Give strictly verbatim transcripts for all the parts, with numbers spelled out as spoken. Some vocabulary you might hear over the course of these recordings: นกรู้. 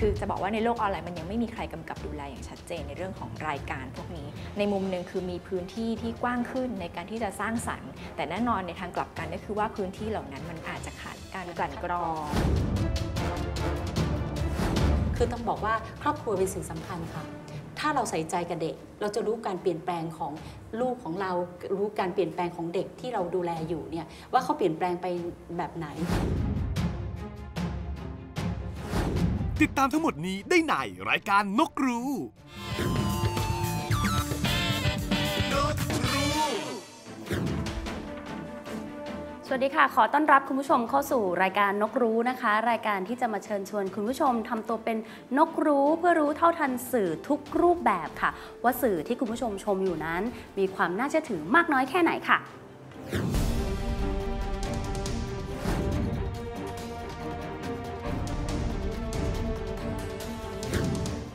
คือจะบอกว่าในโลกออนไลน์มันยังไม่มีใครกำกับดูแลอย่างชัดเจนในเรื่องของรายการพวกนี้ในมุมหนึ่งคือมีพื้นที่ที่กว้างขึ้นในการที่จะสร้างสรรค์แต่แน่นอนในทางกลับกันก็คือว่าพื้นที่เหล่านั้นมันอาจจะขาดการกลั่นกรองคือต้องบอกว่าครอบครัวเป็นสิ่งสำคัญค่ะถ้าเราใส่ใจกับเด็กเราจะรู้การเปลี่ยนแปลงของลูกของเรารู้การเปลี่ยนแปลงของเด็กที่เราดูแลอยู่เนี่ยว่าเขาเปลี่ยนแปลงไปแบบไหนติดตามทั้งหมดนี้ได้ในรายการนกรู้สวัสดีค่ะขอต้อนรับคุณผู้ชมเข้าสู่รายการนกรู้นะคะรายการที่จะมาเชิญชวนคุณผู้ชมทำตัวเป็นนกรู้เพื่อรู้เท่าทันสื่อทุกรูปแบบค่ะว่าสื่อที่คุณผู้ชมชมอยู่นั้นมีความน่าเชื่อถือมากน้อยแค่ไหนค่ะ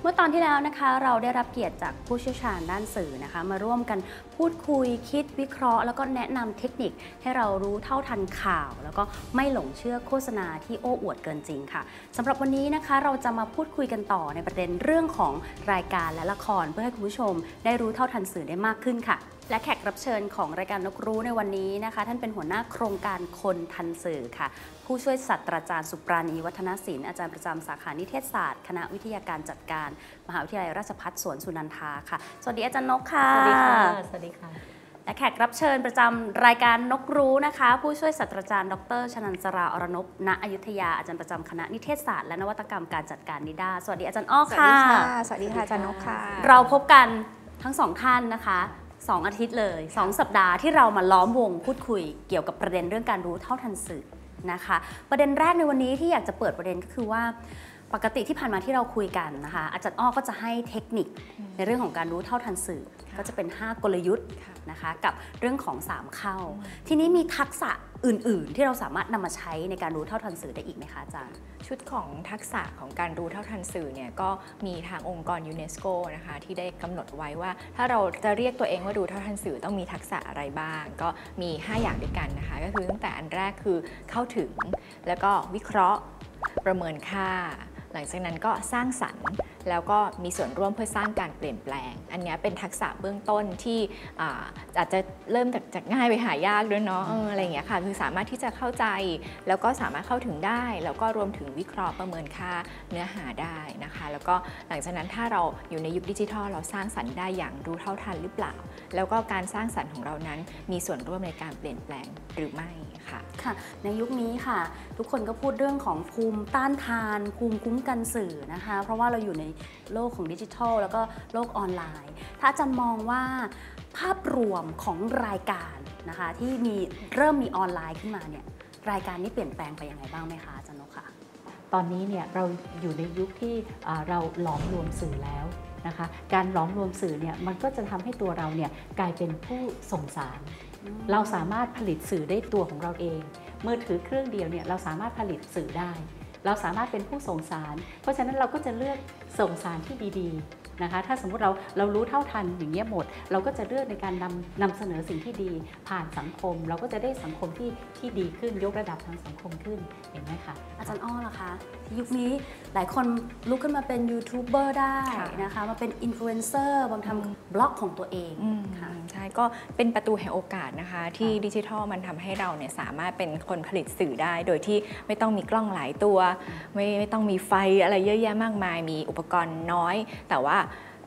เมื่อตอนที่แล้วนะคะเราได้รับเกียรติจากผู้เชี่ยวชาญด้านสื่อนะคะมาร่วมกันพูดคุยคิดวิเคราะห์แล้วก็แนะนำเทคนิคให้เรารู้เท่าทันข่าวแล้วก็ไม่หลงเชื่อโฆษณาที่โอ้อวดเกินจริงค่ะสำหรับวันนี้นะคะเราจะมาพูดคุยกันต่อในประเด็นเรื่องของรายการและละครเพื่อให้คุณผู้ชมได้รู้เท่าทันสื่อได้มากขึ้นค่ะและแขกรับเชิญของรายการนกรู้ในวันนี้นะคะท่านเป็นหัวหน้าโครงการคนทันสื่อค่ะผู้ช่วยศาสตราจารย์สุปราณีวัฒนศิลป์อาจารย์ประจำสาขานิเทศศาสตร์คณะวิทยาการจัดการมหาวิทยาลัยราชภัฏสวนสุนันทาค่ะสวัสดีอาจารย์นกค่ะสวัสดีค่ะสวัสดีค่ะและแขกรับเชิญประจำรายการนกรู้นะคะผู้ช่วยศาสตราจารย์ดรชนันสราอรนพณอยุธยาอาจารย์ประจำคณะนิเทศศาสตร์และนวัตกรรมการจัดการนิด้าสวัสดีอาจารย์อ้อค่ะสวัสดีค่ะอาจารย์นกค่ะเราพบกันทั้งสองท่านนะคะสองอาทิตย์เลยสองสัปดาห์ที่เรามาล้อมวงพูดคุยเกี่ยวกับประเด็นเรื่องการรู้เท่าทันสื่อนะคะประเด็นแรกในวันนี้ที่อยากจะเปิดประเด็นก็คือว่าปกติที่ผ่านมาที่เราคุยกันนะคะอาจารย์อ้อก็จะให้เทคนิคในเรื่องของการรู้เท่าทันสื่อก็จะเป็นห้ากลยุทธ์นะคะกับเรื่องของสามเข้าทีนี้มีทักษะอื่นๆที่เราสามารถนำมาใช้ในการรู้เท่าทันสื่อได้อีกไหมคะอาจารย์ชุดของทักษะของการรู้เท่าทันสื่อเนี่ยก็มีทางองค์กรยูเนสโกนะคะที่ได้กำหนดไว้ว่าถ้าเราจะเรียกตัวเองว่ารู้เท่าทันสื่อต้องมีทักษะอะไรบ้างก็มีห้าอย่างด้วยกันนะคะก็คือตั้งแต่อันแรกคือเข้าถึงแล้วก็วิเคราะห์ประเมินค่าหลังจากนั้นก็สร้างสรรค์แล้วก็มีส่วนร่วมเพื่อสร้างการเปลี่ยนแปลงอันนี้เป็นทักษะเบื้องต้นที่อาอาจจะเริ่มจากจากง่ายไปหายากด้วยเนาะ อ, อะไรอย่างเงี้ยค่ะคือสามารถที่จะเข้าใจแล้วก็สามารถเข้าถึงได้แล้วก็รวมถึงวิเคราะห์ประเมินค่าเนื้อหาได้นะคะแล้วก็หลังจากนั้นถ้าเราอยู่ในยุคดิจิทัลเราสร้างสรรค์ได้อย่างรู้เท่าทันหรือเปล่าแล้วก็การสร้างสรรค์ของเรานั้นมีส่วนร่วมในการเปลี่ยนแปลงหรือไม่ค่ะค่ะในยุคนี้ค่ะทุกคนก็พูดเรื่องของภูมิต้านทานภูมิคุ้มกันสื่อนะคะเพราะว่าเราอยู่ในโลกของดิจิทัลแล้วก็โลกออนไลน์ถ้าอาจารย์มองว่าภาพรวมของรายการนะคะที่มีเริ่มมีออนไลน์ขึ้นมาเนี่ยรายการนี้เปลี่ยนแปลงไปยังไงบ้างไหมคะอาจารย์นกค่ะตอนนี้เนี่ยเราอยู่ในยุคที่เราหลอมรวมสื่อแล้วนะคะการหลอมรวมสื่อเนี่ยมันก็จะทำให้ตัวเราเนี่ยกลายเป็นผู้ส่งสารเราสามารถผลิตสื่อได้ตัวของเราเองมือถือเครื่องเดียวเนี่ยเราสามารถผลิตสื่อได้เราสามารถเป็นผู้ส่งสารเพราะฉะนั้นเราก็จะเลือกส่งสารที่ดีๆนะคะถ้าสมมุติเราเรารู้เท่าทันอย่างเงี้ยหมดเราก็จะเลือกในการนำนำเสนอสิ่งที่ดีผ่านสังคมเราก็จะได้สังคมที่ที่ดีขึ้นยกระดับทางสังคมขึ้นเห็นไหมคะอาจารย์อ้อล่ะคะยุคนี้หลายคนลุกขึ้นมาเป็นยูทูบเบอร์ได้นะคะมาเป็นอินฟลูเอนเซอร์บางทำบล็อกของตัวเองค่ะใช่ก็เป็นประตูแห่งโอกาสนะคะที่ดิจิทัลมันทำให้เราเนี่ยสามารถเป็นคนผลิตสื่อได้โดยที่ไม่ต้องมีกล้องหลายตัวไม่ไม่ต้องมีไฟอะไรเยอะแยะมากมายมีอุปกรณ์น้อยแต่ว่า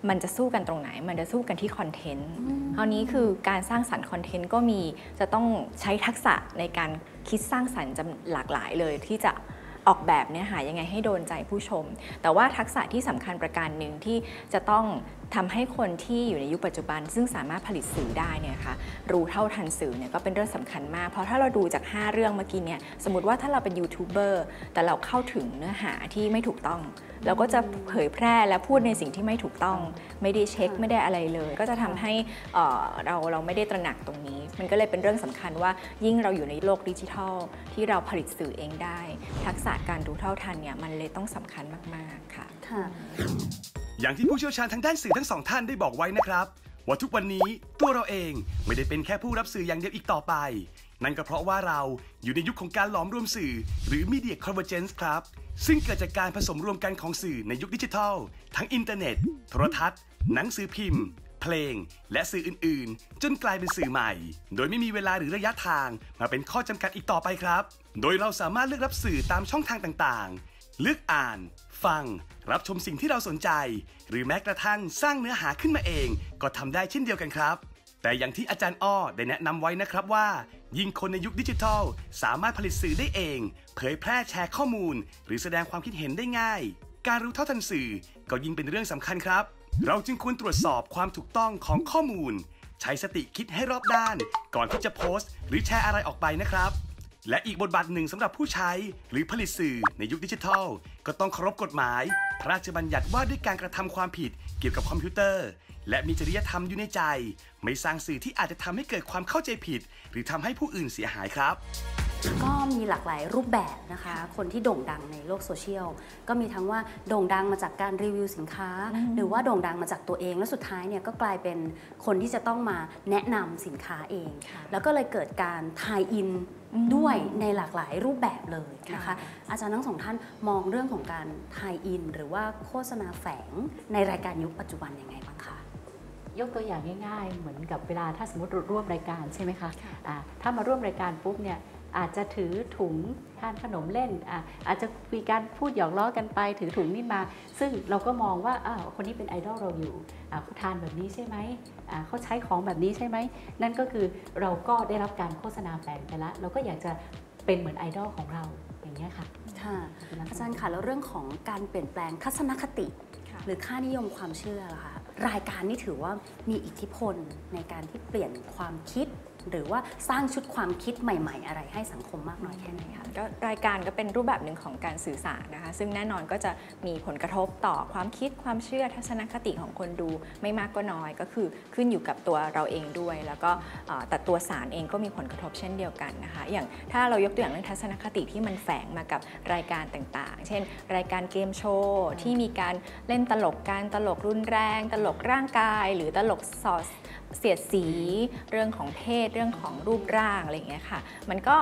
มันจะสู้กันตรงไหนมันจะสู้กันที่คอนเทนต์คราวนี้คือการสร้างสรรค์คอนเทนต์ก็มีจะต้องใช้ทักษะในการคิดสร้างสรรค์จำหลากหลายเลยที่จะออกแบบเนื้อหายังไงให้โดนใจผู้ชมแต่ว่าทักษะที่สำคัญประการหนึ่งที่จะต้องทำให้คนที่อยู่ในยุคปัจจุบันซึ่งสามารถผลิตสื่อได้เนี่ยค่ะรู้เท่าทันสื่อเนี่ยก็เป็นเรื่องสำคัญมากเพราะถ้าเราดูจากห้าเรื่องเมื่อกี้เนี่ยสมมติว่าถ้าเราเป็นยูทูบเบอร์แต่เราเข้าถึงเนื้อหาที่ไม่ถูกต้องเราก็จะเผยแพร่และพูดในสิ่งที่ไม่ถูกต้องไม่ได้เช็คไม่ได้อะไรเลยก็จะทำให้เราเราไม่ได้ตระหนักตรงนี้มันก็เลยเป็นเรื่องสำคัญว่ายิ่งเราอยู่ในโลกดิจิทัลที่เราผลิตสื่อเองได้ทักษะการรู้เท่าทันเนี่ยมันเลยต้องสำคัญมากๆค่ะอย่างที่ผู้เชี่ยวชาญทางด้านสื่อทั้งสองท่านได้บอกไว้นะครับว่าทุกวันนี้ตัวเราเองไม่ได้เป็นแค่ผู้รับสื่ออย่างเดียวอีกต่อไป นั่นก็เพราะว่าเราอยู่ในยุค ข, ของการหลอมรวมสื่อหรือ Media Convergence ครับซึ่งเกิดจากการผสมรวมกันของสื่อในยุคดิจิทัลทั้งอินเทอร์เน็ตโทรทัศน์หนังสือพิมพ์เพลงและสื่ออื่นๆจนกลายเป็นสื่อใหม่โดยไม่มีเวลาหรือระยะทางมาเป็นข้อจำกัดอีกต่อไปครับโดยเราสามารถเลือกรับสื่อตามช่องทางต่างๆเลือกอ่านฟังรับชมสิ่งที่เราสนใจหรือแม้กระทั่งสร้างเนื้อหาขึ้นมาเองก็ทำได้เช่นเดียวกันครับแต่อย่างที่อาจารย์อ้อได้แนะนำไว้นะครับว่ายิ่งคนในยุคดิจิทัลสามารถผลิตสื่อได้เองเผยแพร่แชร์ข้อมูลหรือแสดงความคิดเห็นได้ง่ายการรู้เท่าทันสื่อก็ยิ่งเป็นเรื่องสำคัญครับเราจึงควรตรวจสอบความถูกต้องของข้อมูลใช้สติคิดให้รอบด้านก่อนที่จะโพสต์หรือแชร์อะไรออกไปนะครับและอีกบทบาทหนึ่งสำหรับผู้ใช้หรือผลิตสื่อในยุคดิจิทัลก็ต้องเคารพกฎหมายพระราชบัญญัติว่าด้วยการกระทำความผิดเกี่ยวกับคอมพิวเตอร์และมีจริยธรรมอยู่ในใจไม่สร้างสื่อที่อาจจะทำให้เกิดความเข้าใจผิดหรือทำให้ผู้อื่นเสียหายครับก็มีหลากหลายรูปแบบนะคะคนที่โด่งดังในโลกโซเชียลก็มีทั้งว่าโด่งดังมาจากการรีวิวสินค้าหรือว่าโด่งดังมาจากตัวเองแล้วสุดท้ายเนี่ยก็กลายเป็นคนที่จะต้องมาแนะนำสินค้าเองแล้วก็เลยเกิดการทายอินด้วยในหลากหลายรูปแบบเลยนะคะอาจารย์ทั้งสองท่านมองเรื่องของการทายอินหรือว่าโฆษณาแฝงในรายการยุคปัจจุบันยังไงบ้างคะยกตัวอย่างง่ายๆเหมือนกับเวลาถ้าสมมติร่วมรายการใช่ไหมคะถ้ามาร่วมรายการปุ๊บเนี่ยอาจจะถือถุงทานขนมเล่น อ, อาจจะมีการพูดหยอกล้อกันไปถือถุงนี่มาซึ่งเราก็มองว่าคนนี้เป็นไอดอลเราอยู่เขาทานแบบนี้ใช่ไหมเขาใช้ของแบบนี้ใช่ไหมนั่นก็คือเราก็ได้รับการโฆษณาแฝงไปแล้วเราก็อยากจะเป็นเหมือนไอดอลของเราอย่างนี้ค่ะอาจารย์ค่ะแล้วเรื่องของการเปลี่ยนแปลงทัศนคติหรือค่านิยมความเชื่อล่ะคะรายการนี่ถือว่ามีอิทธิพลในการที่เปลี่ยนความคิดหรือว่าสร้างชุดความคิดใหม่ๆอะไรให้สังคมมากน้อยแค่ไหนคะก็รายการก็เป็นรูปแบบหนึ่งของการสื่อสารนะคะซึ่งแน่นอนก็จะมีผลกระทบต่อความคิดความเชื่อทัศนคติของคนดูไม่มากก็น้อยก็คือขึ้นอยู่กับตัวเราเองด้วยแล้วก็แต่ตัวสารเองก็มีผลกระทบเช่นเดียวกันนะคะอย่างถ้าเรายกตัวอย่างเรื่องทัศนคติที่มันแฝงมากับรายการต่างๆเช่นรายการเกมโชว์ที่มีการเล่นตลกการตลกรุนแรงตลกร่างกายหรือตลกซอสเสียดสีเรื่องของเพศเรื่องของรูปร่างอะไรอย่างเงี้ยค่ะมันก็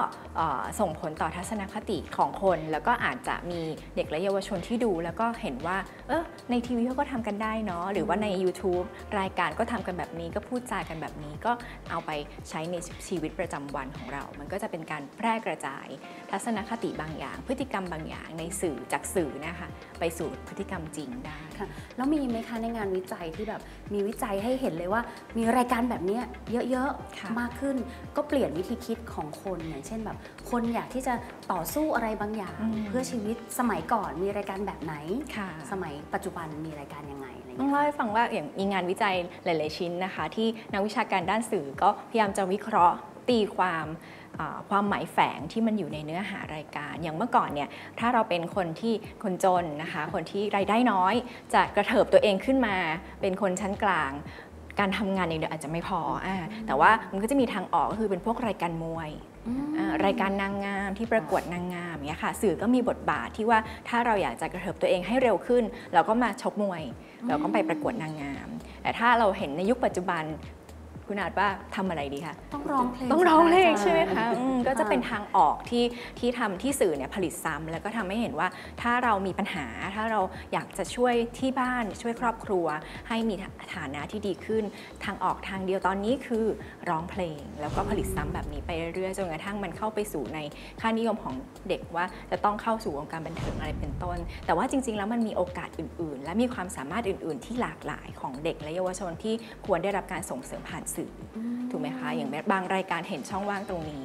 ส่งผลต่อทัศนคติของคนแล้วก็อาจจะมีเด็กและเยาวชนที่ดูแล้วก็เห็นว่าเออในทีวีเขาก็ทำกันได้เนาะหรือว่าใน ยูทูบ รายการก็ทำกันแบบนี้ก็พูดจากันแบบนี้ก็เอาไปใช้ในชีวิตประจำวันของเรามันก็จะเป็นการแพร่กระจายทัศนคติบางอย่างพฤติกรรมบางอย่างในสื่อจากสื่อนะคะไปสู่พฤติกรรมจริงได้ค่ะแล้วมีไหมคะในงานวิจัยที่แบบมีวิจัยให้เห็นเลยว่ามีรายการแบบนี้เยอะๆมากขึ้นก็เปลี่ยนวิธีคิดของคนอย่างเช่นแบบคนอยากที่จะต่อสู้อะไรบางอย่างเพื่อชีวิตสมัยก่อนมีรายการแบบไหนสมัยปัจจุบันมีรายการยังไงต้องเล่าให้ฟังว่าอย่างมีงานวิจัยหลายๆชิ้นนะคะที่นักวิชาการด้านสื่อก็พยายามจะวิเคราะห์ตีความความหมายแฝงที่มันอยู่ในเนื้อหารายการอย่างเมื่อก่อนเนี่ยถ้าเราเป็นคนที่คนจนนะคะคนที่รายได้น้อยจะกระเถิบตัวเองขึ้นมาเป็นคนชั้นกลางการทำงานเองอาจจะไม่พอแต่ว่ามันก็จะมีทางออกก็คือเป็นพวกรายการมวยรายการนางงามที่ประกวดนางงามเนี่ยค่ะสื่อก็มีบทบาทที่ว่าถ้าเราอยากจะกระเถิบตัวเองให้เร็วขึ้นเราก็มาชกมวยเราก็ไปประกวดนางงามแต่ถ้าเราเห็นในยุคปัจจุบันคุณอาจว่าทำอะไรดีคะต้องร้องเพลงต้องร้องเพลงใช่ไหมคะก็จะเป็นทางออกที่ที่ทำที่สื่อเนี่ยผลิตซ้ำแล้วก็ทำให้เห็นว่าถ้าเรามีปัญหาถ้าเราอยากจะช่วยที่บ้านช่วยครอบครัวให้มีฐานะที่ดีขึ้นทางออกทางเดียวตอนนี้คือร้องเพลงแล้วก็ผลิตซ้ำแบบนี้ไปเรื่อยๆจนกระทั่งมันเข้าไปสู่ในค่านิยมของเด็กว่าจะต้องเข้าสู่วงการบันเทิงอะไรเป็นต้นแต่ว่าจริงๆแล้วมันมีโอกาสอื่นๆและมีความสามารถอื่นๆที่หลากหลายของเด็กและเยาวชนที่ควรได้รับการส่งเสริมผ่านสื่อถูกไหมคะอย่างบางรายการเห็นช่องว่างตรงนี้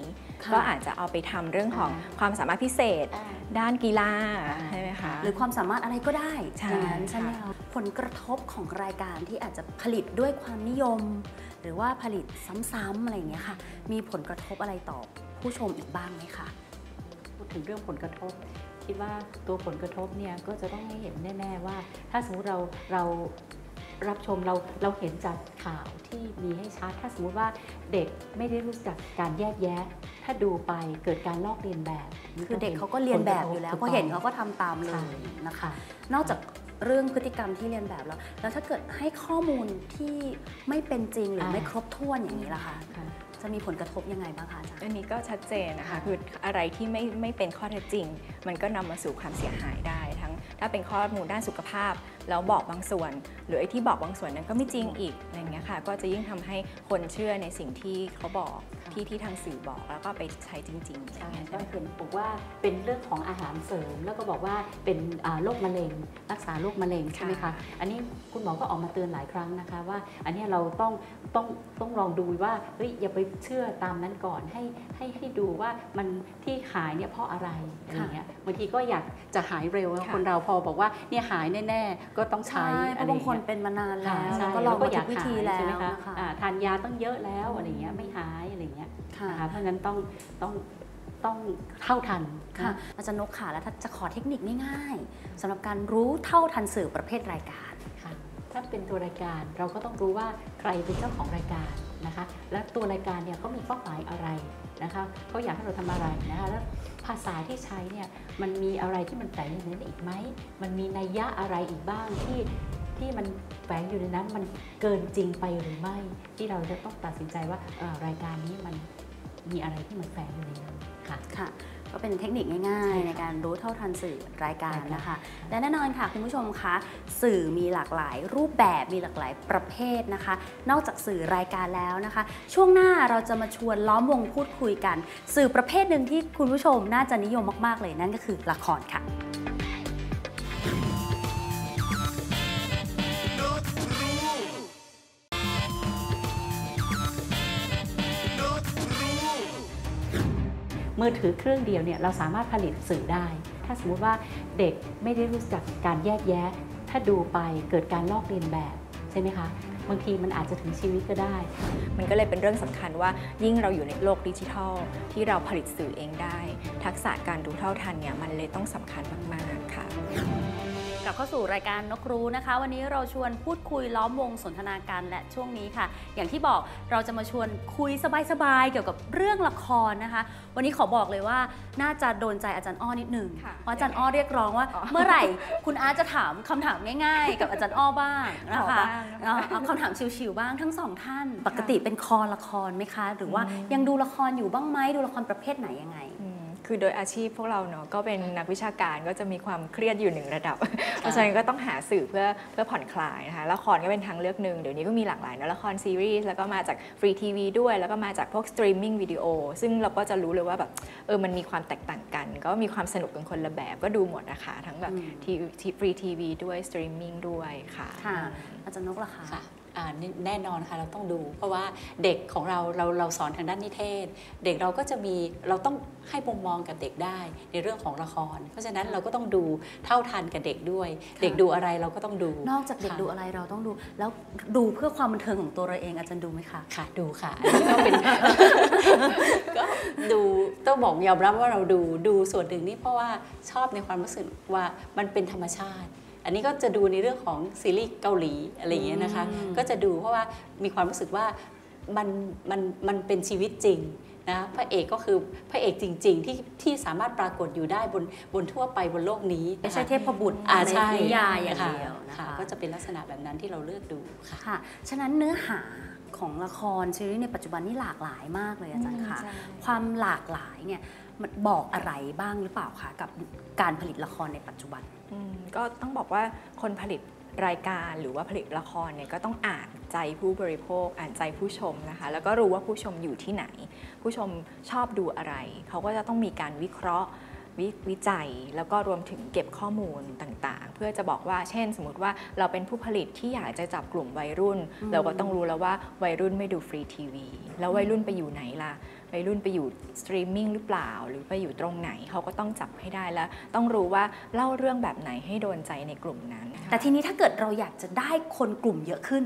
ก็อาจจะเอาไปทำเรื่องของความสามารถพิเศษด้านกีฬาใช่ไหมคะหรือความสามารถอะไรก็ได้ใช่ใช่แล้วผลกระทบของรายการที่อาจจะผลิตด้วยความนิยมหรือว่าผลิตซ้ำๆอะไรอย่างเงี้ยค่ะมีผลกระทบอะไรต่อผู้ชมอีกบ้างไหมคะพูดถึงเรื่องผลกระทบคิดว่าตัวผลกระทบเนี่ยก็จะต้องให้เห็นแน่ๆว่าถ้าสมมติเราเรารับชมเราเราเห็นจากข่าวที่มีให้ชัดถ้าสมมติว่าเด็กไม่ได้รู้จักการแยกแยะถ้าดูไปเกิดการลอกเลียนแบบคือเด็กเขาก็เรียนแบบอยู่แล้วพอเห็นเขาก็ทำตามเลยนะคะนอกจากเรื่องพฤติกรรมที่เรียนแบบแล้วแล้วถ้าเกิดให้ข้อมูลที่ไม่เป็นจริงหรือไม่ครบถ้วนอย่างนี้ล่ะคะ จะมีผลกระทบยังไงบ้างคะอาจารย์อันนี้ก็ชัดเจนนะคะคืออะไรที่ไม่ไม่เป็นข้อเท็จจริงมันก็นำมาสู่ความเสียหายได้ทั้งถ้าเป็นข้อมูลด้านสุขภาพแล้วบอกบางส่วนหรือไอ้ที่บอกบางส่วนนั้นก็ไม่จริงอีกอะไรเงี้ยค่ะก็จะยิ่งทำให้คนเชื่อในสิ่งที่เขาบอกที่ที่ทางสื่อบอกแล้วก็ไปใช้จริงๆใช่ก็เห็นบอกว่าเป็นเรื่องของอาหารเสริมแล้วก็บอกว่าเป็นโรคมะเร็งรักษาโรคมะเร็งใช่ไหมคะอันนี้คุณหมอก็ออกมาเตือนหลายครั้งนะคะว่าอันนี้เราต้องต้องต้องลองดูว่าเฮ้ยอย่าไปเชื่อตามนั้นก่อนให้ให้ให้ดูว่ามันที่หายเนี่ยเพราะอะไรอะไรเงี้ยบางทีก็อยากจะหายเร็วคนเราพอบอกว่าเนี่ยหายแน่ๆก็ต้องใช้เพราะบางคนเป็นมานานแล้วก็เราก็อยากวิธีแล้วนะคะทานยาต้องเยอะแล้วอะไรเงี้ยไม่หายอะไรเงี้ยเพราะงั้นต้องต้องต้องเท่าทันค่ะอาจารย์นกค่ะแล้วถ้าจะขอเทคนิคง่ายๆสำหรับการรู้เท่าทันสื่อประเภทรายการค่ะถ้าเป็นตัวรายการเราก็ต้องรู้ว่าใครเป็นเจ้าของรายการนะคะและตัวรายการเนี่ยก็มีเป้าหมายอะไรนะคะเขาอยากให้เราทำอะไรนะคะแล้วภาษาที่ใช้เนี่ยมันมีอะไรที่มันแฝงอยู่ในนั้นอีกไหมมันมีนัยยะอะไรอีกบ้างที่ที่มันแฝงอยู่ในนั้นมันเกินจริงไปหรือไม่ที่เราจะต้องตัดสินใจว่ารายการนี้มันมีอะไรที่มันแฝงอยู่ในนั้นค่ะค่ะก็เป็นเทคนิคง่ายๆในการรู้เท่าทันสื่อรายการนะคะและแน่นอนค่ะคุณผู้ชมคะสื่อมีหลากหลายรูปแบบมีหลากหลายประเภทนะคะนอกจากสื่อรายการแล้วนะคะช่วงหน้าเราจะมาชวนล้อมวงพูดคุยกันสื่อประเภทหนึ่งที่คุณผู้ชมน่าจะนิยมมากๆเลยนั่นก็คือละครค่ะมือถือเครื่องเดียวเนี่ยเราสามารถผลิตสื่อได้ถ้าสมมุติว่าเด็กไม่ได้รู้จักการแยกแยะถ้าดูไปเกิดการลอกเลียนแบบใช่ไหมคะบางทีมันอาจจะถึงชีวิตก็ได้มันก็เลยเป็นเรื่องสำคัญว่ายิ่งเราอยู่ในโลกดิจิทัลที่เราผลิตสื่อเองได้ทักษะการรู้เท่าทันเนี่ยมันเลยต้องสำคัญมากๆค่ะกลับเข้าสู่รายการนกรู้นะคะวันนี้เราชวนพูดคุยล้อมวงสนทนาการและช่วงนี้ค่ะอย่างที่บอกเราจะมาชวนคุยสบายๆเกี่ยวกับเรื่องละครนะคะวันนี้ขอบอกเลยว่าน่าจะโดนใจอาจารย์อ้อนิดหนึ่งเพราะอาจารย์อ้อเรียกร้องว่าเมื่อไหร่คุณอาจะถามคำถามง่ายๆกับอาจารย์อ้อบ้างนะคะเอาคำถามชิวๆบ้างทั้งสองท่านปกติเป็นคอละครไหมคะหรือว่ายังดูละครอยู่บ้างไหมดูละครประเภทไหนยังไงคือโดยอาชีพพวกเราเนาะก็เป็นนักวิชาการก็จะมีความเครียดอยู่หนึ่งระดับเพราะฉะนั้นก็ต้องหาสื่อเพื่อเพื่อผ่อนคลายนะคะละครก็เป็นทางเลือกหนึ่งเดี๋ยวนี้ก็มีหลากหลายนะละครซีรีส์แล้วก็มาจากฟรีทีวีด้วยแล้วก็มาจากพวกสตรีมมิ่งวิดีโอซึ่งเราก็จะรู้เลยว่าแบบเออมันมีความแตกต่างกันก็มีความสนุกกันคนละแบบก็ดูหมดนะคะทั้งแบบทีฟรีทีวีด้วยสตรีมมิ่งด้วยค่ะค่ะอาจารย์นกล่ะคะแน่นอนค่ะเราต้องดูเพราะว่าเด็กของเราเราเราสอนทางด้านนิเทศเด็กเราก็จะมีเราต้องให้มุมมองกับเด็กได้ในเรื่องของละครเพราะฉะนั้นเราก็ต้องดูเท่าทันกับเด็กด้วยเด็กดูอะไรเราก็ต้องดูนอกจากเด็กดูอะไรเราต้องดูแล้วดูเพื่อความบันเทิงของตัวเราเองอาจารย์ดูไหมคะค่ะดูค่ะก็เป็นก็ดูต้องบอกยอมรับว่าเราดูดูส่วนหนึ่งนี่เพราะว่าชอบในความรู้สึกว่ามันเป็นธรรมชาติอันนี้ก็จะดูในเรื่องของซีรีส์เกาหลีอะไรอย่างเงี้ยนะคะก็จะดูเพราะว่ามีความรู้สึกว่ามันมันมันเป็นชีวิตจริงนะพระเอกก็คือพระเอกจริงๆที่ที่สามารถปรากฏอยู่ได้บนบนทั่วไปบนโลกนี้ไม่ใช่เทพบุตรอาชัยนิยายอย่างเดียวนะคะก็จะเป็นลักษณะแบบนั้นที่เราเลือกดูค่ะฉะนั้นเนื้อหาของละครซีรีส์ในปัจจุบันนี่หลากหลายมากเลยอาจารย์ค่ะความหลากหลายเนี่ยมันบอกอะไรบ้างหรือเปล่าคะกับการผลิตละครในปัจจุบันก็ต้องบอกว่าคนผลิตรายการหรือว่าผลิตละครเนี่ยก็ต้องอ่านใจผู้บริโภคอ่านใจผู้ชมนะคะแล้วก็รู้ว่าผู้ชมอยู่ที่ไหนผู้ชมชอบดูอะไรเขาก็จะต้องมีการวิเคราะห์วิจัยแล้วก็รวมถึงเก็บข้อมูลต่างๆเพื่อจะบอกว่าเช่นสมมติว่าเราเป็นผู้ผลิตที่อยากจะจับกลุ่มวัยรุ่นเราก็ต้องรู้แล้วว่าวัยรุ่นไม่ดูฟรีทีวีแล้ววัยรุ่นไปอยู่ไหนล่ะวัยรุ่นไปอยู่สตรีมมิ่งหรือเปล่าหรือไปอยู่ตรงไหนเขาก็ต้องจับให้ได้แล้วต้องรู้ว่าเล่าเรื่องแบบไหนให้โดนใจในกลุ่มนั้นแต่ทีนี้ถ้าเกิดเราอยากจะได้คนกลุ่มเยอะขึ้น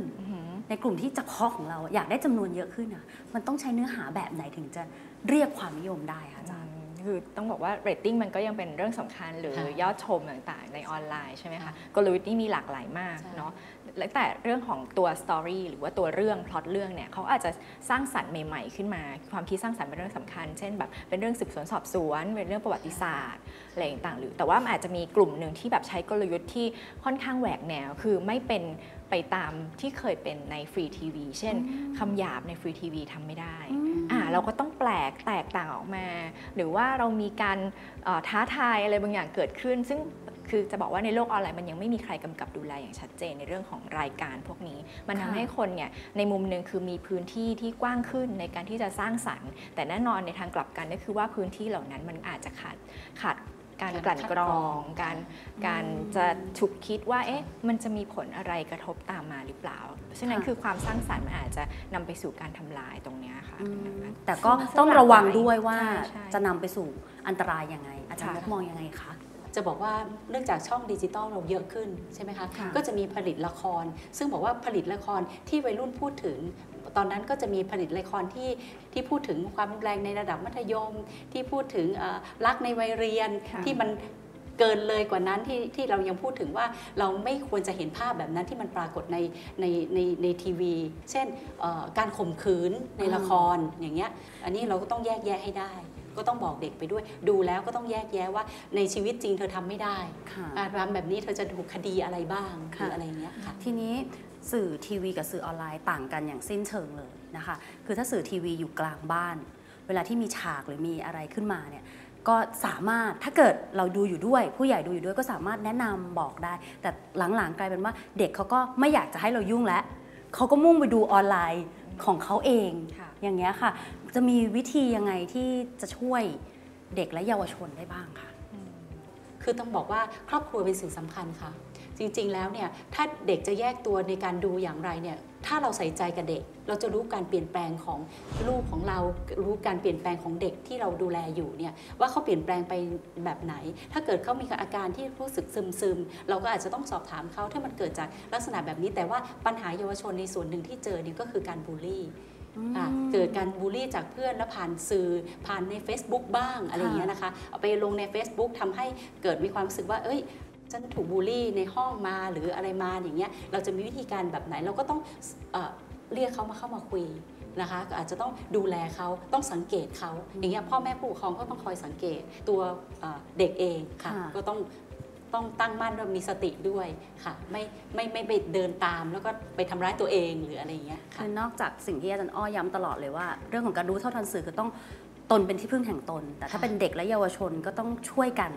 ในกลุ่มที่เฉพาะของเราอยากได้จำนวนเยอะขึ้นอ่ะมันต้องใช้เนื้อหาแบบไหนถึงจะเรียกความนิยมได้อาจารย์คือต้องบอกว่าเรตติ้งมันก็ยังเป็นเรื่องสำคัญหรือยอดชมต่างๆในออนไลน์ใช่ไหมคะกลยุทธ์นี่มีหลากหลายมากเนาะแต่เรื่องของตัวสตอรี่หรือว่าตัวเรื่องพล็อตเรื่องเนี่ยเขาอาจจะสร้างสรรค์ใหม่ๆขึ้นมาความคิดสร้างสรรค์เป็นเรื่องสำคัญเช่นแบบเป็นเรื่องสืบสวนสอบสวนเป็นเรื่องประวัติศาสตร์อะไรต่างๆหรือแต่ว่ามันอาจจะมีกลุ่มหนึ่งที่แบบใช้กลยุทธ์ที่ค่อนข้างแหวกแนวคือไม่เป็นไปตามที่เคยเป็นในฟรีทีวีเช่นคำหยาบในฟรีทีวีทำไม่ได้ เราก็ต้องแปลกแตกต่างออกมาหรือว่าเรามีการท้าทายอะไรบางอย่างเกิดขึ้นซึ่งคือจะบอกว่าในโลกออนไลน์มันยังไม่มีใครกำกับดูแลอย่างชัดเจนในเรื่องของรายการพวกนี้มันทำให้คนเนี่ยในมุมหนึ่งคือมีพื้นที่ที่กว้างขึ้นในการที่จะสร้างสรรค์แต่แน่นอนในทางกลับกันก็คือว่าพื้นที่เหล่านั้นมันอาจจะขาดขาดการกลั่นกรองการการจะฉุกคิดว่าเอ๊ะมันจะมีผลอะไรกระทบตามมาหรือเปล่าฉะนั้นคือความสร้างสรรค์มันอาจจะนำไปสู่การทำลายตรงนี้ค่ะแต่ก็ต้องระวังด้วยว่าจะนำไปสู่อันตรายยังไงอาจารย์มองยังไงคะจะบอกว่าเนื่องจากช่องดิจิตอลเราเยอะขึ้นใช่ไหมคะก็จะมีผลิตละครซึ่งบอกว่าผลิตละครที่วัยรุ่นพูดถึงตอนนั้นก็จะมีผลิตละครที่ที่พูดถึงความรุนแรงในระดับมัธยมที่พูดถึงรักในวัยเรียนที่มันเกินเลยกว่านั้นที่ที่เรายังพูดถึงว่าเราไม่ควรจะเห็นภาพแบบนั้นที่มันปรากฏในในในในทีวีเช่นการข่มขืนในละครอย่างเงี้ยอันนี้เราก็ต้องแยกแยะให้ได้ก็ต้องบอกเด็กไปด้วยดูแล้วก็ต้องแยกแยะว่าในชีวิตจริงเธอทำไม่ได้ทำแบบนี้เธอจะถูกคดีอะไรบ้างหรืออะไรเงี้ยค่ะทีนี้สื่อทีวีกับสื่อออนไลน์ต่างกันอย่างสิ้นเชิงเลยนะคะคือถ้าสื่อทีวีอยู่กลางบ้านเวลาที่มีฉากหรือมีอะไรขึ้นมาเนี่ยก็สามารถถ้าเกิดเราดูอยู่ด้วยผู้ใหญ่ดูอยู่ด้วยก็สามารถแนะนำบอกได้แต่หลังๆกลายเป็นว่าเด็กเขาก็ไม่อยากจะให้เรายุ่งแล้วเขาก็มุ่งไปดูออนไลน์ของเขาเองอย่างเงี้ยค่ะจะมีวิธียังไงที่จะช่วยเด็กและเยาวชนได้บ้างคะคือต้องบอกว่าครอบครัวเป็นสิ่งสำคัญค่ะจริงๆแล้วเนี่ยถ้าเด็กจะแยกตัวในการดูอย่างไรเนี่ยถ้าเราใส่ใจกับเด็กเราจะรู้การเปลี่ยนแปลงของลูกของเรารู้การเปลี่ยนแปลงของเด็กที่เราดูแลอยู่เนี่ยว่าเขาเปลี่ยนแปลงไปแบบไหนถ้าเกิดเขามีอาการที่รู้สึกซึมๆเราก็อาจจะต้องสอบถามเขาถ้ามันเกิดจากลักษณะแบบนี้แต่ว่าปัญหาเยาวชนในส่วนหนึ่งที่เจอเนี่ยก็คือการบูลลี่เกิดการบูลลี่จากเพื่อนแล้วผ่านสื่อผ่านใน Facebook บ้างอะไรอย่างเงี้ยนะคะเอาไปลงใน Facebook ทำให้เกิดมีความรู้สึกว่าเอ้ยฉันถูกบูลลี่ในห้องมาหรืออะไรมาอย่างเงี้ยเราจะมีวิธีการแบบไหนเราก็ต้องเอ่อเรียกเขามาเข้ามาคุยนะคะก็อาจจะต้องดูแลเขาต้องสังเกตเขาอย่างเงี้ยพ่อแม่ผู้ปกครองก็ต้องคอยสังเกตตัวเด็กเองค่ะก็ต้องต้องตั้งมั่นและมีสติด้วยค่ะไม่ไม่ไม่ไปเดินตามแล้วก็ไปทำร้ายตัวเองหรืออะไรอย่างเงี้ยค่ะคือนอกจากสิ่งที่อาจารย์อ้อย้ำตลอดเลยว่าเรื่องของการรู้เท่าทันสื่อก็ต้องตนเป็นที่พึ่งแห่งตนแต่ถ้าเป็นเด็กและเยาวชนก็ต้องช่วยกัน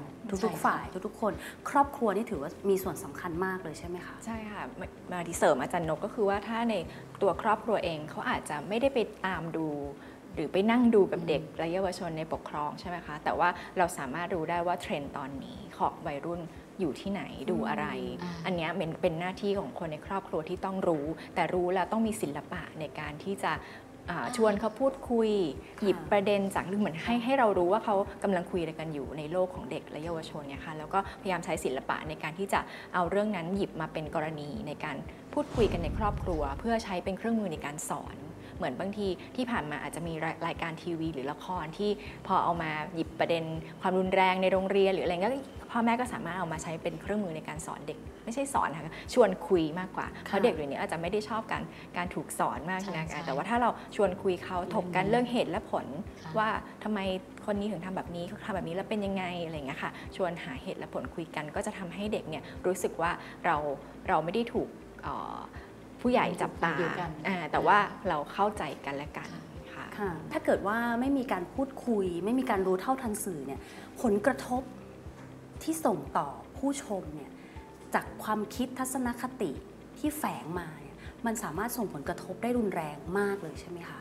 ทุกๆฝ่ายทุกๆคนครอบครัวนี่ถือว่ามีส่วนสำคัญมากเลยใช่ไหมคะใช่ค่ะมาที่เสริมอาจารย์นกก็คือว่าถ้าในตัวครอบครัวเองเขาอาจจะไม่ได้ไปตามดูหรือไปนั่งดูกับเด็กและเยาวชนในปกครองใช่ไหมคะแต่ว่าเราสามารถรู้ได้ว่าเทรนด์ตอนนี้ของวัยรุ่นอยู่ที่ไหนดูอะไร อ, อันนี้เป็นเป็นหน้าที่ของคนในครอบครัวที่ต้องรู้แต่รู้แล้วต้องมีศิลปะในการที่จะชวนเขาพูดคุยหยิบประเด็นจากเรื่องเหมือนให้ให้เรารู้ว่าเขากำลังคุยอะไรกันอยู่ในโลกของเด็กและเยาวชนเนี่ยค่ะแล้วก็พยายามใช้ศิลปะในการที่จะเอาเรื่องนั้นหยิบมาเป็นกรณีในการพูดคุยกันในครอบครัวเพื่อใช้เป็นเครื่องมือในการสอนเหมือนบางทีที่ผ่านมาอาจจะมีรายการทีวีหรือละครที่พอเอามาหยิบประเด็นความรุนแรงในโรงเรียนหรืออะไรก็พ่อแม่ก็สามารถเอามาใช้เป็นเครื่องมือในการสอนเด็กไม่ใช่สอนค่ะชวนคุยมากกว่าเพราะเด็กเดี๋ยวนี้อาจจะไม่ได้ชอบการการถูกสอนมากนะแต่ว่าถ้าเราชวนคุยเขาถกกันเรื่องเหตุและผลว่าทำไมคนนี้ถึงทำแบบนี้เขาทำแบบนี้แล้วเป็นยังไงอะไรอย่างเงี้ยค่ะชวนหาเหตุและผลคุยกันก็จะทำให้เด็กเนี่ยรู้สึกว่าเราเราไม่ได้ถูกผู้ใหญ่จับตาแต่ว่าเราเข้าใจกันและกันค่ะถ้าเกิดว่าไม่มีการพูดคุยไม่มีการรู้เท่าทันสื่อเนี่ยผลกระทบที่ส่งต่อผู้ชมเนี่ยจากความคิดทัศนคติที่แฝงมาเนี่ยมันสามารถส่งผลกระทบได้รุนแรงมากเลยใช่ไหมคะ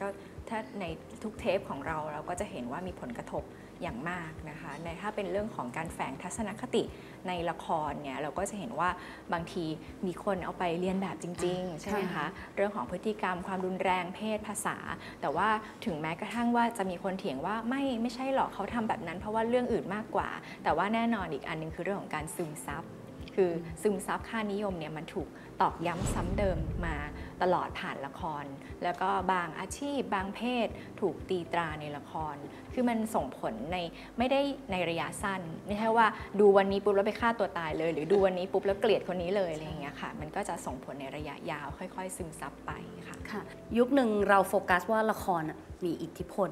ก็ถ้าในทุกเทปของเราเราก็จะเห็นว่ามีผลกระทบอย่างมากนะคะในถ้าเป็นเรื่องของการแฝงทัศนคติในละครเนี่ยเราก็จะเห็นว่าบางทีมีคนเอาไปเรียนแบบจริงๆใช่ไหมคะเรื่องของพฤติกรรมความรุนแรงเพศภาษาแต่ว่าถึงแม้กระทั่งว่าจะมีคนเถียงว่าไม่ไม่ใช่หรอกเขาทำแบบนั้นเพราะว่าเรื่องอื่นมากกว่าแต่ว่าแน่นอนอีกอันนึงคือเรื่องของการซึมซับคือซึมซับค่านิยมเนี่ยมันถูกตอกย้ำซ้ำเดิมมาตลอดผ่านละครแล้วก็บางอาชีพบางเพศถูกตีตราในละครคือมันส่งผลในไม่ได้ในระยะสั้นไม่ใช่ว่าดูวันนี้ปุ๊บแล้วไปฆ่าตัวตายเลยหรือดูวันนี้ปุ๊บแล้วเกลียดคนนี้เลยอะไรอย่างเงี้ยค่ะมันก็จะส่งผลในระยะยาวค่อยๆซึมซับไปค่ะค่ะยุคหนึ่งเราโฟกัสว่าละครมีอิทธิพล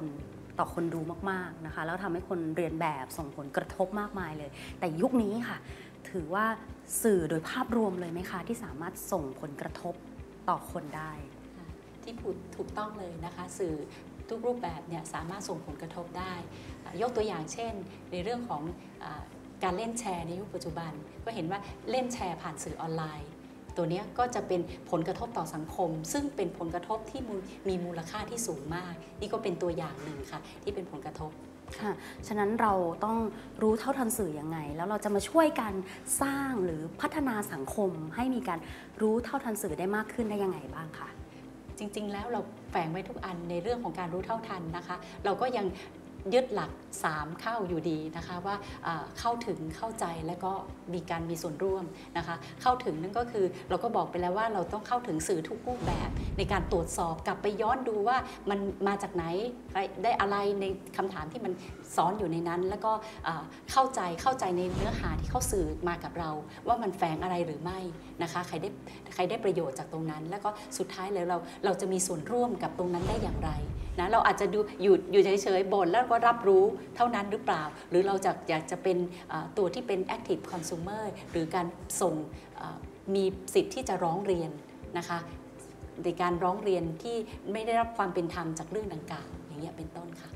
ต่อคนดูมากๆนะคะแล้วทำให้คนเรียนแบบส่งผลกระทบมากมายเลยแต่ยุคนี้ค่ะถือว่าสื่อโดยภาพรวมเลยไหมคะที่สามารถส่งผลกระทบต่อคนได้ที่ถูกต้องเลยนะคะสื่อ ทุกรูปแบบเนี่ยสามารถส่งผลกระทบได้ยกตัวอย่างเช่นในเรื่องของการเล่นแชร์ในยุคปัจจุบันก็เห็นว่าเล่นแชร์ผ่านสื่อออนไลน์ตัวนี้ก็จะเป็นผลกระทบต่อสังคมซึ่งเป็นผลกระทบที่มีมูลค่าที่สูงมากนี่ก็เป็นตัวอย่างหนึ่งค่ะที่เป็นผลกระทบค่ะฉะนั้นเราต้องรู้เท่าทันสื่อยังไงแล้วเราจะมาช่วยกันสร้างหรือพัฒนาสังคมให้มีการรู้เท่าทันสื่อได้มากขึ้นได้ยังไงบ้างคะจริงๆแล้วเราแฝงไว้ทุกอันในเรื่องของการรู้เท่าทันนะคะเราก็ยังยึดหลักสามเข้าอยู่ดีนะคะว่าเข้าถึงเข้าใจและก็มีการมีส่วนร่วมนะคะเข้าถึงนั่นก็คือเราก็บอกไปแล้วว่าเราต้องเข้าถึงสื่อทุกรูปแบบในการตรวจสอบกลับไปย้อนดูว่ามันมาจากไหนได้อะไรในคำถามที่มันซ้อนอยู่ในนั้นแล้วก็เข้าใจเข้าใจในเนื้อหาที่เขาสื่อมากับเราว่ามันแฝงอะไรหรือไม่นะคะใครได้ใครได้ประโยชน์จากตรงนั้นแล้วก็สุดท้ายแล้วเราเราจะมีส่วนร่วมกับตรงนั้นได้อย่างไรนะเราอาจจะดูอยู่อยู่เฉยๆบ่นแล้วก็รับรู้เท่านั้นหรือเปล่าหรือเราจะอยากจะเป็นตัวที่เป็น active consumer หรือการส่งมีสิทธิ์ที่จะร้องเรียนนะคะในการร้องเรียนที่ไม่ได้รับความเป็นธรรมจากเรื่องดังกล่าวอย่างเงี้ยเป็นต้นค่ะ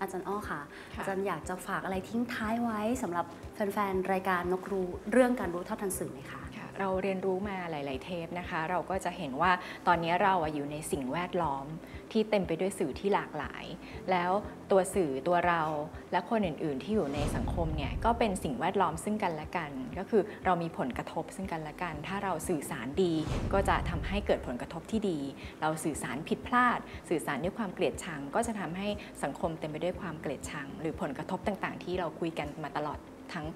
อาจารย์อ้อค่ะอาจารย์อยากจะฝากอะไรทิ้งท้ายไว้สำหรับแฟนๆรายการนกรู้เรื่องการรู้เท่าทันสื่อไหมคะเราเรียนรู้มาหลายๆเทปนะคะเราก็จะเห็นว่าตอนนี้เราอยู่ในสิ่งแวดล้อมที่เต็มไปด้วยสื่อที่หลากหลายแล้วตัวสื่อตัวเราและคนอื่นๆที่อยู่ในสังคมเนี่ยก็เป็นสิ่งแวดล้อมซึ่งกันและกันก็คือเรามีผลกระทบซึ่งกันและกันถ้าเราสื่อสารดีก็จะทำให้เกิดผลกระทบที่ดีเราสื่อสารผิดพลาดสื่อสารด้วยความเกลียดชังก็จะทำให้สังคมเต็มไปด้วยความเกลียดชังหรือผลกระทบต่างๆที่เราคุยกันมาตลอดทั้ง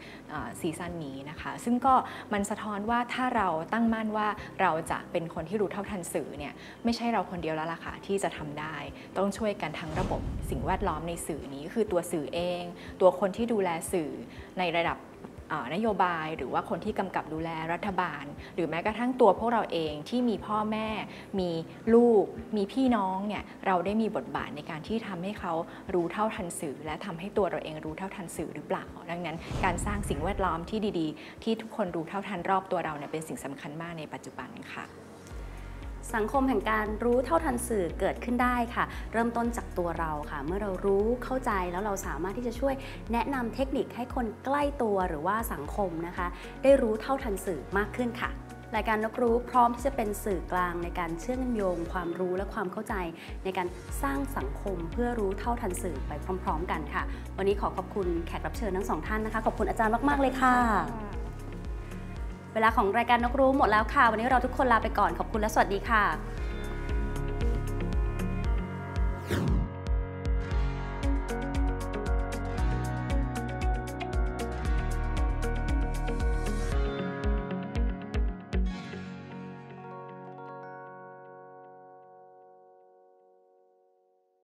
ซีซั่นนี้นะคะซึ่งก็มันสะท้อนว่าถ้าเราตั้งมั่นว่าเราจะเป็นคนที่รู้เท่าทันสื่อเนี่ยไม่ใช่เราคนเดียวแล้วล่ะค่ะที่จะทำได้ต้องช่วยกันทั้งระบบสิ่งแวดล้อมในสื่อนี้คือตัวสื่อเองตัวคนที่ดูแลสื่อในระดับนโยบายหรือว่าคนที่กำกับดูแลรัฐบาลหรือแม้กระทั่งตัวพวกเราเองที่มีพ่อแม่มีลูกมีพี่น้องเนี่ยเราได้มีบทบาทในการที่ทำให้เขารู้เท่าทันสื่อและทำให้ตัวเราเองรู้เท่าทันสื่อหรือเปล่าดังนั้นการสร้างสิ่งแวดล้อมที่ดีๆที่ทุกคนรู้เท่าทันรอบตัวเราเนี่ยเป็นสิ่งสำคัญมากในปัจจุบันค่ะสังคมแห่งการรู้เท่าทันสื่อเกิดขึ้นได้ค่ะเริ่มต้นจากตัวเราค่ะเมื่อเรารู้เข้าใจแล้วเราสามารถที่จะช่วยแนะนำเทคนิคให้คนใกล้ตัวหรือว่าสังคมนะคะได้รู้เท่าทันสื่อมากขึ้นค่ะรายการนกรู้พร้อมที่จะเป็นสื่อกลางในการเชื่อมโยงความรู้และความเข้าใจในการสร้างสังคมเพื่อรู้เท่าทันสื่อไปพร้อมๆกันค่ะวันนี้ขอขอบคุณแขกรับเชิญทั้งสองท่านนะคะขอบคุณอาจารย์มากๆเลยค่ะเวลาของรายการนกรู้หมดแล้วค่ะวันนี้เราทุกคนลาไปก่อนขอบคุณและสวัสดีค่ะ